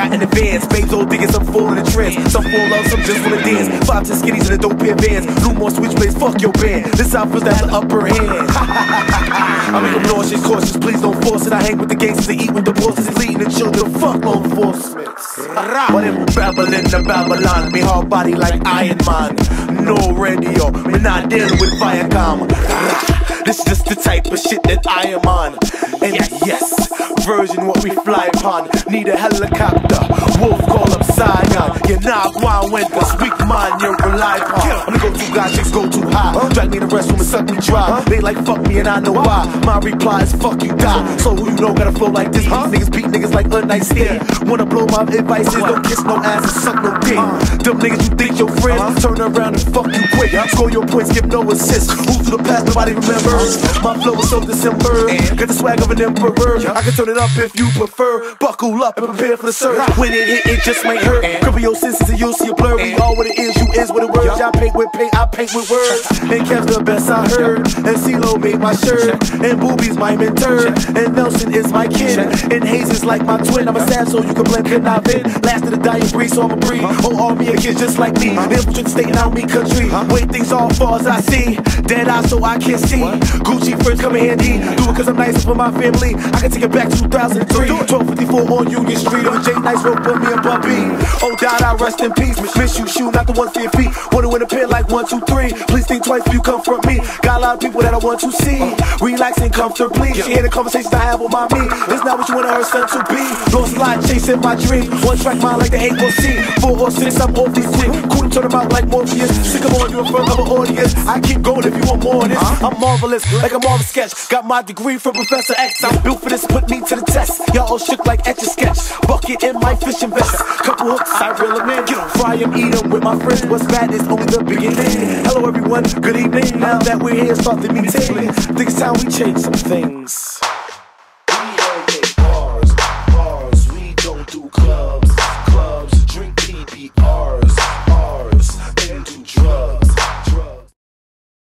got in the vans. Babes all digging, some fall in the trance. Some fall off, some just wanna dance. 5-10 skinnies in a dope pair Vans. No more switchblades, fuck your band. This outfield's at the upper hand. I make them nauseous, cautious, please don't force it. I hang with the gangsters, they eat with the bosses, they leading the children, fuck law enforcement. But in Babylon to Babylon, me hard body like Iron Man. No radio, me not dealing with Viacom. This just the type of shit that I am on. And yes, version what we fly upon. Need a helicopter, wolf call up Saigon. You're not wild when this weak mind you rely upon. I'm the go-to guy, chicks go too high. Drag me in the restroom and suck me dry. They like fuck me and I know why. My reply is fuck you die. So who you know gotta flow like this. Niggas beat niggas like a night stand. Wanna blow my advice is don't kiss no ass and suck no dick. Them niggas you think your friends, turn around and fuck you quick. Score your points, give no assist. Move to the past, nobody remembers. My flow is so December, got the swag of an emperor. I can turn it up if you prefer. Buckle up and prepare for the surge. When it hit, it just might hurt. Cripple your senses and you'll see a blur. We all what it is, you is what it words. I paint with paint, I paint with words. And Kev's the best I heard. And CeeLo made my shirt. And Boobies my mentor. And Nelson is my kid. And Hayes is like my twin. I'm a sad so you can blend it. I've been last of the dying breed, so I'ma breathe. Oh, all me a kid just like me. Infantry state and out me country. Way things all far as I see. Dead eye so I can't see. Gucci first come in handy. Do it cause I'm nice for my family. I can take it back 2003. 1254 on Union Street. On J Nice Road for me and Bubby. Oh, God, I rest in peace. Miss you, shoot, not the ones for your feet. Wanna win a pair like 1, 2, 3. Please think twice if you come from me. Got a lot of people that I want to see. Relaxing comfortably. She hear the conversations I have with my me. That's not what you wanted her son to be. Lost slide chasing my dream. One track mind like the A4C. 4 or 6, I'm off these quick. Couldn't turn them out like Morpheus. Sick of on you in front of an audience. I keep going if you want more of this. I'm marvelous, like a Marvel sketch. Got my degree from Professor X. I'm built for this, put me to the test. Y'all all shook like Etch-a-Sketch. Bucket in my fishing vest. Couple hooks, I reel them in. Fry them, eat them with my friends. What's bad is only the beginning. Hello everyone, good evening. Now that we're here, start the meeting. Think it's time we change some things.